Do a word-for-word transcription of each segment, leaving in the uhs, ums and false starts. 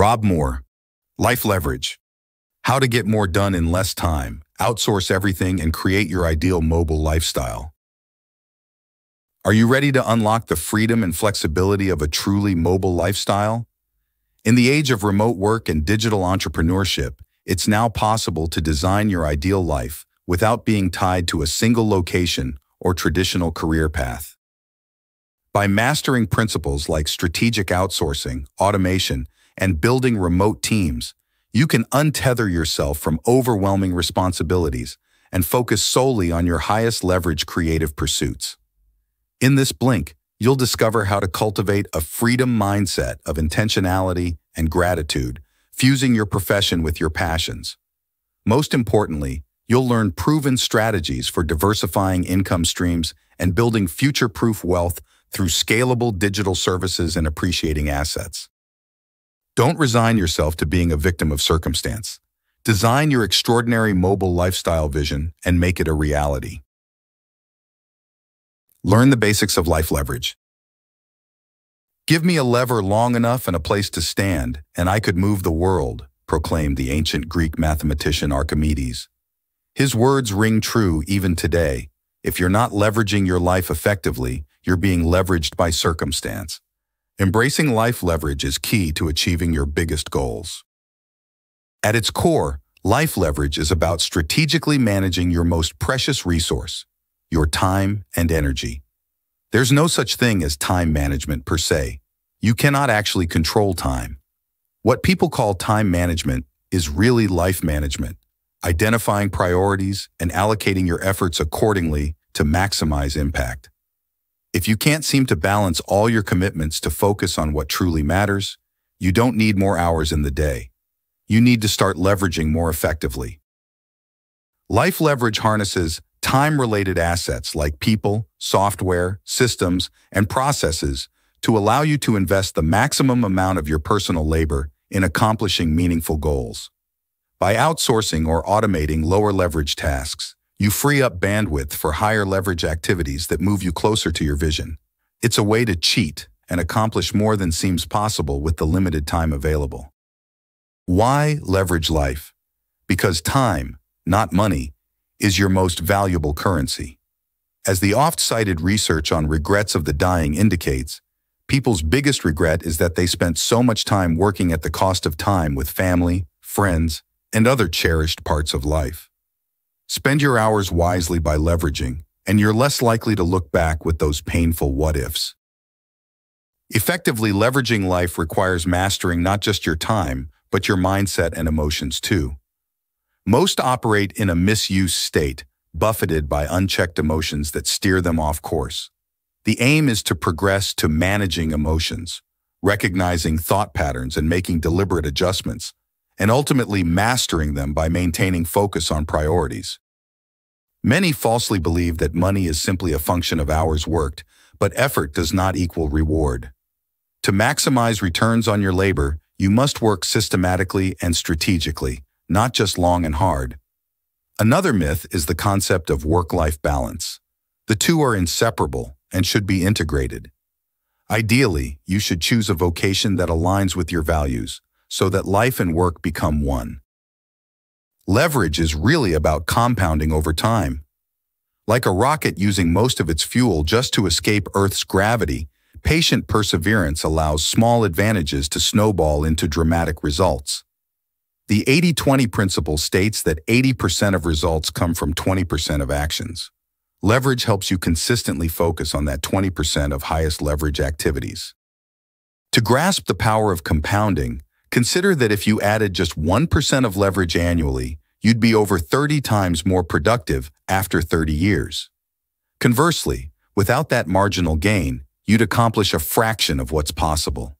Rob Moore, Life Leverage. How to get more done in less time, outsource everything, and create your ideal mobile lifestyle. Are you ready to unlock the freedom and flexibility of a truly mobile lifestyle? In the age of remote work and digital entrepreneurship, it's now possible to design your ideal life without being tied to a single location or traditional career path. By mastering principles like strategic outsourcing, automation, and building remote teams, you can untether yourself from overwhelming responsibilities and focus solely on your highest leverage creative pursuits. In this blink, you'll discover how to cultivate a freedom mindset of intentionality and gratitude, fusing your profession with your passions. Most importantly, you'll learn proven strategies for diversifying income streams and building future-proof wealth through scalable digital services and appreciating assets. Don't resign yourself to being a victim of circumstance. Design your extraordinary mobile lifestyle vision and make it a reality. Learn the basics of life leverage. "Give me a lever long enough and a place to stand, and I could move the world," proclaimed the ancient Greek mathematician Archimedes. His words ring true even today. If you're not leveraging your life effectively, you're being leveraged by circumstance. Embracing life leverage is key to achieving your biggest goals. At its core, life leverage is about strategically managing your most precious resource, your time and energy. There's no such thing as time management per se. You cannot actually control time. What people call time management is really life management, identifying priorities and allocating your efforts accordingly to maximize impact. If you can't seem to balance all your commitments to focus on what truly matters, you don't need more hours in the day. You need to start leveraging more effectively. Life leverage harnesses time-related assets like people, software, systems, and processes to allow you to invest the maximum amount of your personal labor in accomplishing meaningful goals. By outsourcing or automating lower leverage tasks, you free up bandwidth for higher leverage activities that move you closer to your vision. It's a way to cheat and accomplish more than seems possible with the limited time available. Why leverage life? Because time, not money, is your most valuable currency. As the oft-cited research on regrets of the dying indicates, people's biggest regret is that they spent so much time working at the cost of time with family, friends, and other cherished parts of life. Spend your hours wisely by leveraging, and you're less likely to look back with those painful what-ifs. Effectively leveraging life requires mastering not just your time, but your mindset and emotions too. Most operate in a misused state, buffeted by unchecked emotions that steer them off course. The aim is to progress to managing emotions, recognizing thought patterns and making deliberate adjustments, and ultimately mastering them by maintaining focus on priorities. Many falsely believe that money is simply a function of hours worked, but effort does not equal reward. To maximize returns on your labor, you must work systematically and strategically, not just long and hard. Another myth is the concept of work-life balance. The two are inseparable and should be integrated. Ideally, you should choose a vocation that aligns with your values, so that life and work become one. Leverage is really about compounding over time. Like a rocket using most of its fuel just to escape Earth's gravity, patient perseverance allows small advantages to snowball into dramatic results. The eighty twenty principle states that eighty percent of results come from twenty percent of actions. Leverage helps you consistently focus on that twenty percent of highest leverage activities. To grasp the power of compounding, consider that if you added just one percent of leverage annually, you'd be over thirty times more productive after thirty years. Conversely, without that marginal gain, you'd accomplish a fraction of what's possible.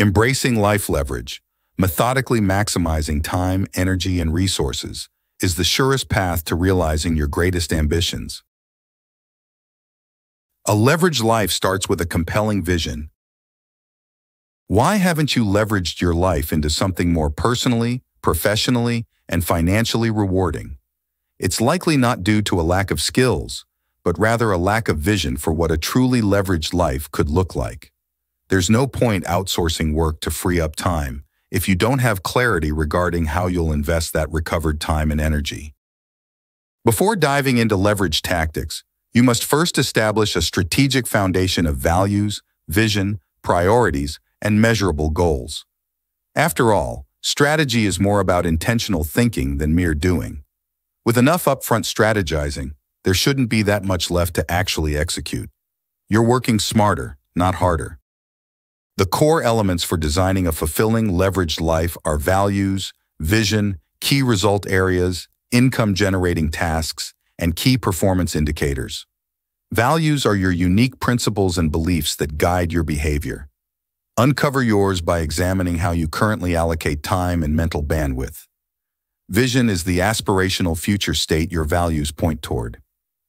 Embracing life leverage, methodically maximizing time, energy, and resources, is the surest path to realizing your greatest ambitions. A leveraged life starts with a compelling vision. Why haven't you leveraged your life into something more personally, professionally, and financially rewarding? It's likely not due to a lack of skills, but rather a lack of vision for what a truly leveraged life could look like. There's no point outsourcing work to free up time. if you don't have clarity regarding how you'll invest that recovered time and energy. Before diving into leverage tactics, you must first establish a strategic foundation of values, vision, priorities, and measurable goals. After all, strategy is more about intentional thinking than mere doing. With enough upfront strategizing, there shouldn't be that much left to actually execute. You're working smarter, not harder. The core elements for designing a fulfilling, leveraged life are values, vision, key result areas, income-generating tasks, and key performance indicators. Values are your unique principles and beliefs that guide your behavior. Uncover yours by examining how you currently allocate time and mental bandwidth. Vision is the aspirational future state your values point toward.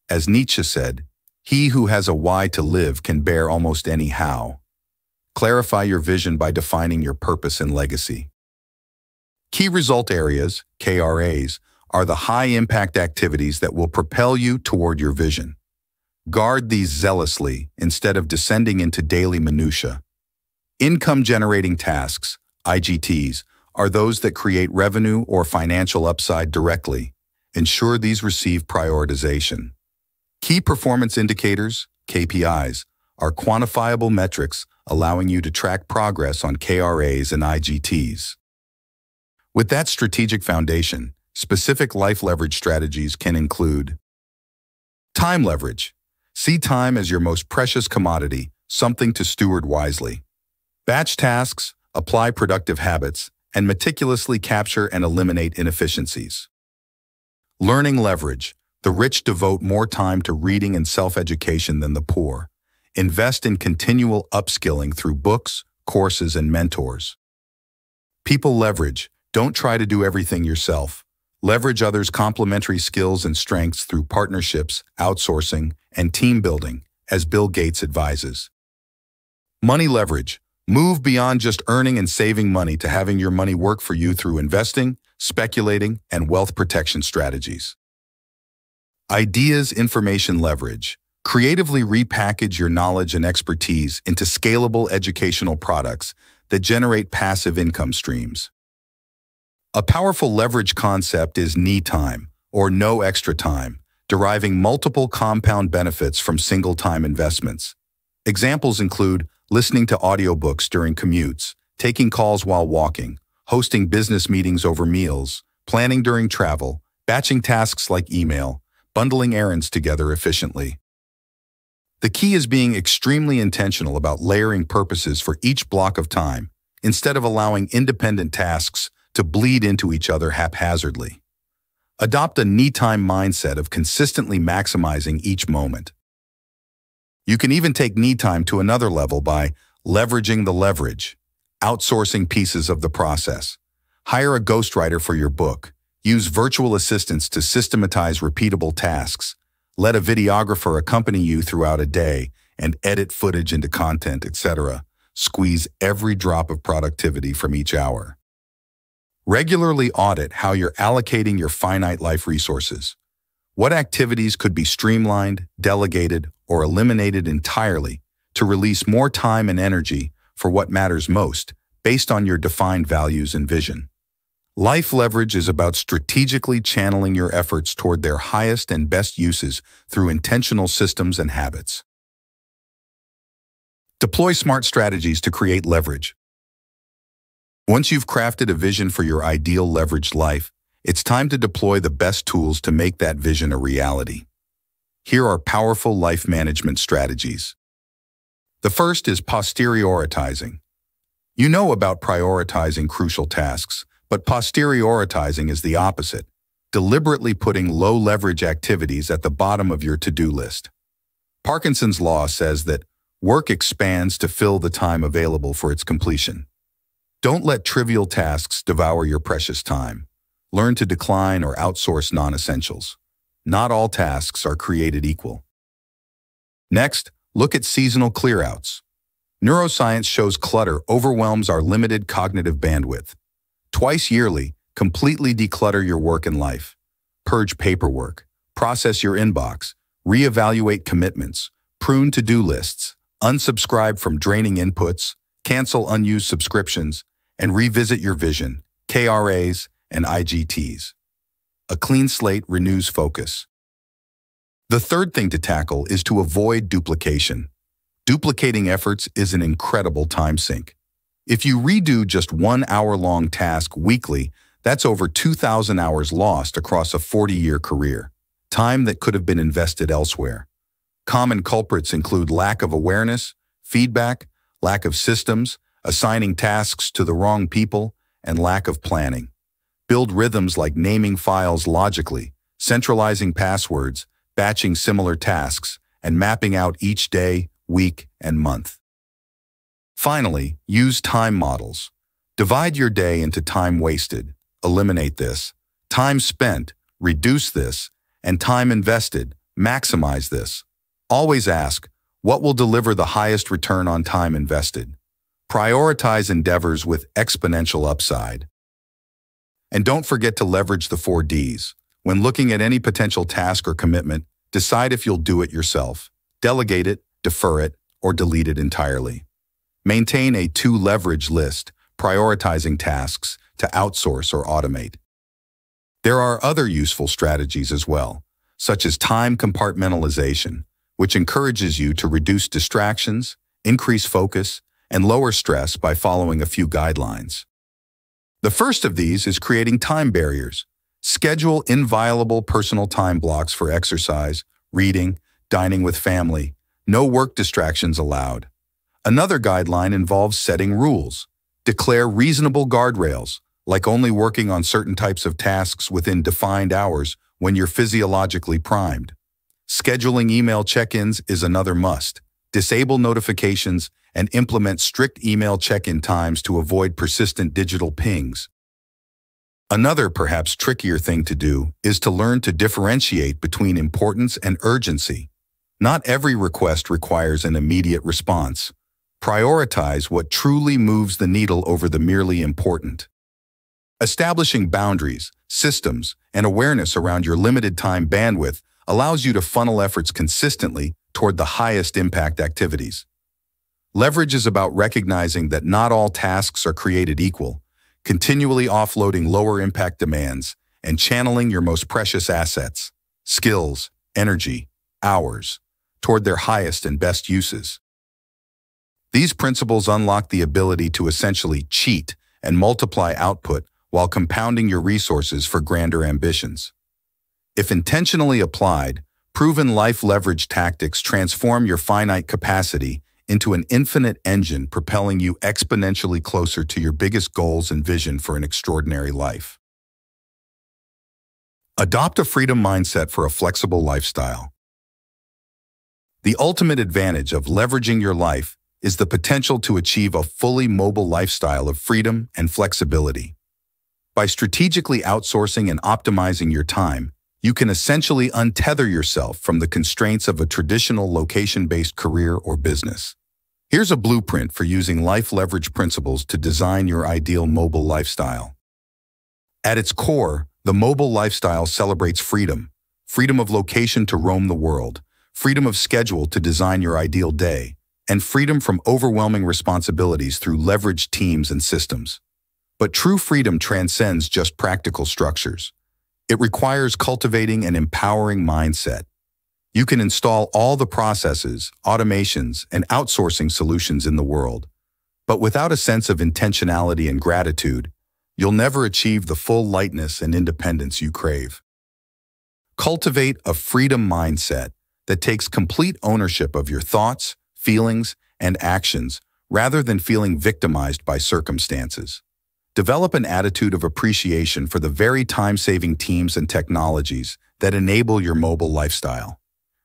As Nietzsche said, "He who has a why to live can bear almost any how." Clarify your vision by defining your purpose and legacy. Key result areas, K R As, are the high-impact activities that will propel you toward your vision. Guard these zealously instead of descending into daily minutiae. Income-generating tasks, I G Ts, are those that create revenue or financial upside directly. Ensure these receive prioritization. Key performance indicators, K P Is, are quantifiable metrics allowing you to track progress on K R As and I G Ts. With that strategic foundation, specific life leverage strategies can include time leverage. See time as your most precious commodity, something to steward wisely. Batch tasks, apply productive habits, and meticulously capture and eliminate inefficiencies. Learning leverage. The rich devote more time to reading and self-education than the poor. Invest in continual upskilling through books, courses, and mentors. People leverage. Don't try to do everything yourself. Leverage others' complementary skills and strengths through partnerships, outsourcing, and team building, as Bill Gates advises. Money leverage. Move beyond just earning and saving money to having your money work for you through investing, speculating, and wealth protection strategies. Ideas, information leverage. Creatively repackage your knowledge and expertise into scalable educational products that generate passive income streams. A powerful leverage concept is knee time, or no extra time, deriving multiple compound benefits from single-time investments. Examples include listening to audiobooks during commutes, taking calls while walking, hosting business meetings over meals, planning during travel, batching tasks like email, bundling errands together efficiently. The key is being extremely intentional about layering purposes for each block of time, instead of allowing independent tasks to bleed into each other haphazardly. Adopt a me-time mindset of consistently maximizing each moment. You can even take me-time to another level by leveraging the leverage, outsourcing pieces of the process. Hire a ghostwriter for your book. Use virtual assistants to systematize repeatable tasks. Let a videographer accompany you throughout a day and edit footage into content, et cetera. Squeeze every drop of productivity from each hour. Regularly audit how you're allocating your finite life resources. What activities could be streamlined, delegated, or eliminated entirely to release more time and energy for what matters most based on your defined values and vision? Life leverage is about strategically channeling your efforts toward their highest and best uses through intentional systems and habits. Deploy smart strategies to create leverage. Once you've crafted a vision for your ideal leveraged life, it's time to deploy the best tools to make that vision a reality. Here are powerful life management strategies. The first is posterioritizing. You know about prioritizing crucial tasks, but posterioritizing is the opposite, deliberately putting low-leverage activities at the bottom of your to-do list. Parkinson's law says that work expands to fill the time available for its completion. Don't let trivial tasks devour your precious time. Learn to decline or outsource non-essentials. Not all tasks are created equal. Next, look at seasonal clearouts. Neuroscience shows clutter overwhelms our limited cognitive bandwidth. Twice yearly, completely declutter your work and life. Purge paperwork, process your inbox, reevaluate commitments, prune to-do lists, unsubscribe from draining inputs, cancel unused subscriptions, and revisit your vision, K R As and I G Ts. A clean slate renews focus. The third thing to tackle is to avoid duplication. Duplicating efforts is an incredible time sink. If you redo just one hour-long task weekly, that's over two thousand hours lost across a forty-year career, time that could have been invested elsewhere. Common culprits include lack of awareness, feedback, lack of systems, assigning tasks to the wrong people, and lack of planning. Build rhythms like naming files logically, centralizing passwords, batching similar tasks, and mapping out each day, week, and month. Finally, use time models. Divide your day into time wasted, eliminate this, time spent, reduce this, and time invested, maximize this. Always ask, what will deliver the highest return on time invested? Prioritize endeavors with exponential upside. And don't forget to leverage the four Ds. When looking at any potential task or commitment, decide if you'll do it yourself, delegate it, defer it, or delete it entirely. Maintain a to-leverage list, prioritizing tasks to outsource or automate. There are other useful strategies as well, such as time compartmentalization, which encourages you to reduce distractions, increase focus, and lower stress by following a few guidelines. The first of these is creating time barriers. Schedule inviolable personal time blocks for exercise, reading, dining with family. No work distractions allowed. Another guideline involves setting rules. Declare reasonable guardrails, like only working on certain types of tasks within defined hours when you're physiologically primed. Scheduling email check-ins is another must. Disable notifications and implement strict email check-in times to avoid persistent digital pings. Another, perhaps trickier thing to do is to learn to differentiate between importance and urgency. Not every request requires an immediate response. Prioritize what truly moves the needle over the merely important. Establishing boundaries, systems, and awareness around your limited time bandwidth allows you to funnel efforts consistently toward the highest impact activities. Leverage is about recognizing that not all tasks are created equal, continually offloading lower impact demands, and channeling your most precious assets, skills, energy, hours, toward their highest and best uses. These principles unlock the ability to essentially cheat and multiply output while compounding your resources for grander ambitions. If intentionally applied, proven life leverage tactics transform your finite capacity into an infinite engine propelling you exponentially closer to your biggest goals and vision for an extraordinary life. Adopt a freedom mindset for a flexible lifestyle. The ultimate advantage of leveraging your life is the potential to achieve a fully mobile lifestyle of freedom and flexibility. By strategically outsourcing and optimizing your time, you can essentially untether yourself from the constraints of a traditional location-based career or business. Here's a blueprint for using life leverage principles to design your ideal mobile lifestyle. At its core, the mobile lifestyle celebrates freedom, freedom of location to roam the world, freedom of schedule to design your ideal day, and freedom from overwhelming responsibilities through leveraged teams and systems. But true freedom transcends just practical structures. It requires cultivating an empowering mindset. You can install all the processes, automations, and outsourcing solutions in the world. But without a sense of intentionality and gratitude, you'll never achieve the full lightness and independence you crave. Cultivate a freedom mindset that takes complete ownership of your thoughts, feelings, and actions, rather than feeling victimized by circumstances. Develop an attitude of appreciation for the very time-saving teams and technologies that enable your mobile lifestyle.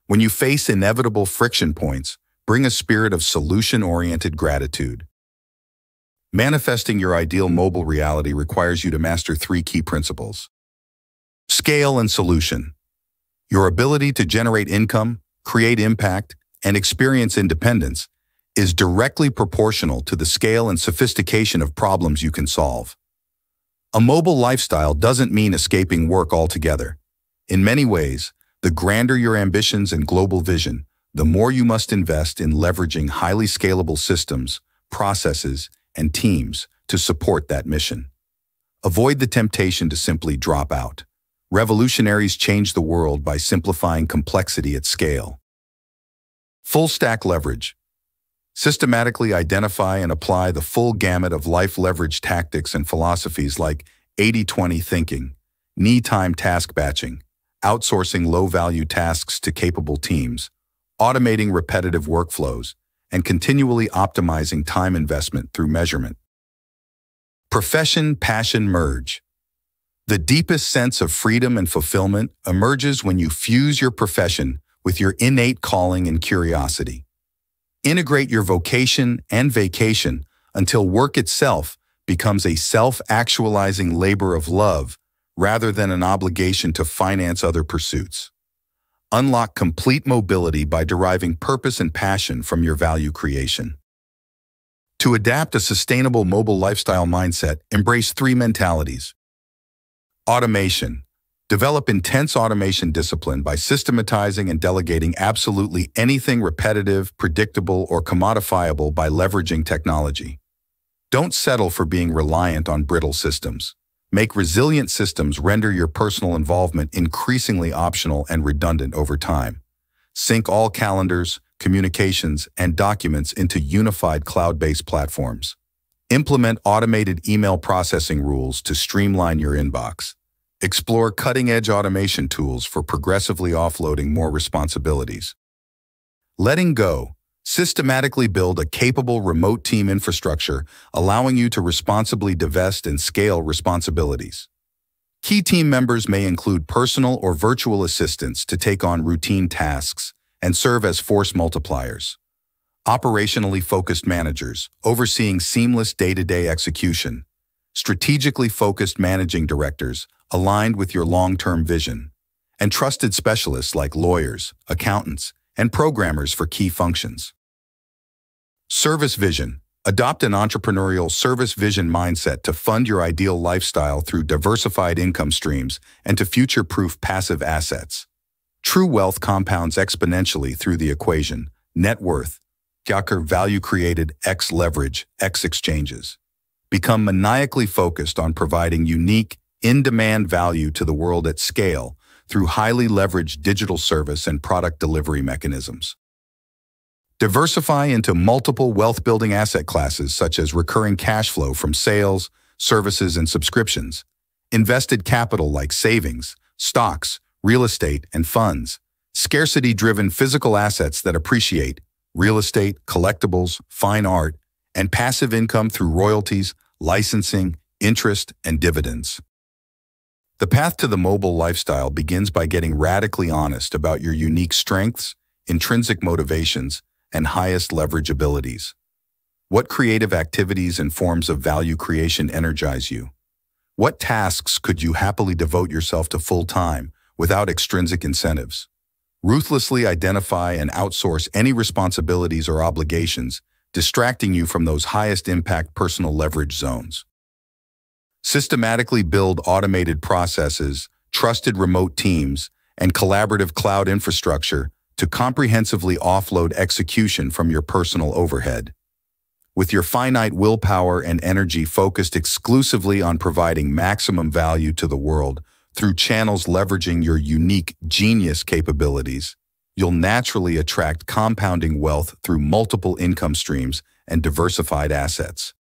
When you face inevitable friction points, bring a spirit of solution-oriented gratitude. Manifesting your ideal mobile reality requires you to master three key principles. Scale and solution. Your ability to generate income, create impact, and experience independence is directly proportional to the scale and sophistication of problems you can solve. A mobile lifestyle doesn't mean escaping work altogether. In many ways, the grander your ambitions and global vision, the more you must invest in leveraging highly scalable systems, processes, and teams to support that mission. Avoid the temptation to simply drop out. Revolutionaries change the world by simplifying complexity at scale. Full-stack leverage. Systematically identify and apply the full gamut of life leverage tactics and philosophies like eighty twenty thinking, knee-time task batching, outsourcing low-value tasks to capable teams, automating repetitive workflows, and continually optimizing time investment through measurement. Profession-passion merge. The deepest sense of freedom and fulfillment emerges when you fuse your profession with your innate calling and curiosity. Integrate your vocation and vacation until work itself becomes a self-actualizing labor of love rather than an obligation to finance other pursuits. Unlock complete mobility by deriving purpose and passion from your value creation. To adapt a sustainable mobile lifestyle mindset, embrace three mentalities. Automation. Develop intense automation discipline by systematizing and delegating absolutely anything repetitive, predictable, or commodifiable by leveraging technology. Don't settle for being reliant on brittle systems. Make resilient systems render your personal involvement increasingly optional and redundant over time. Sync all calendars, communications, and documents into unified cloud-based platforms. Implement automated email processing rules to streamline your inbox. Explore cutting-edge automation tools for progressively offloading more responsibilities. Letting go. Systematically build a capable remote team infrastructure, allowing you to responsibly divest and scale responsibilities. Key team members may include personal or virtual assistants to take on routine tasks and serve as force multipliers. Operationally focused managers, overseeing seamless day-to-day execution. Strategically focused managing directors, aligned with your long-term vision. And trusted specialists like lawyers, accountants, and programmers for key functions. Service vision. Adopt an entrepreneurial service vision mindset to fund your ideal lifestyle through diversified income streams and to future-proof passive assets. True wealth compounds exponentially through the equation net worth, value created, X leverage, X exchanges. Become maniacally focused on providing unique, in-demand value to the world at scale through highly leveraged digital service and product delivery mechanisms. Diversify into multiple wealth-building asset classes such as recurring cash flow from sales, services, and subscriptions, invested capital like savings, stocks, real estate, and funds, scarcity-driven physical assets that appreciate, real estate, collectibles, fine art, and passive income through royalties, licensing, interest, and dividends. The path to the mobile lifestyle begins by getting radically honest about your unique strengths, intrinsic motivations, and highest leverage abilities. What creative activities and forms of value creation energize you? What tasks could you happily devote yourself to full-time without extrinsic incentives? Ruthlessly identify and outsource any responsibilities or obligations distracting you from those highest impact personal leverage zones. Systematically build automated processes, trusted remote teams, and collaborative cloud infrastructure to comprehensively offload execution from your personal overhead. With your finite willpower and energy focused exclusively on providing maximum value to the world through channels leveraging your unique genius capabilities, you'll naturally attract compounding wealth through multiple income streams and diversified assets.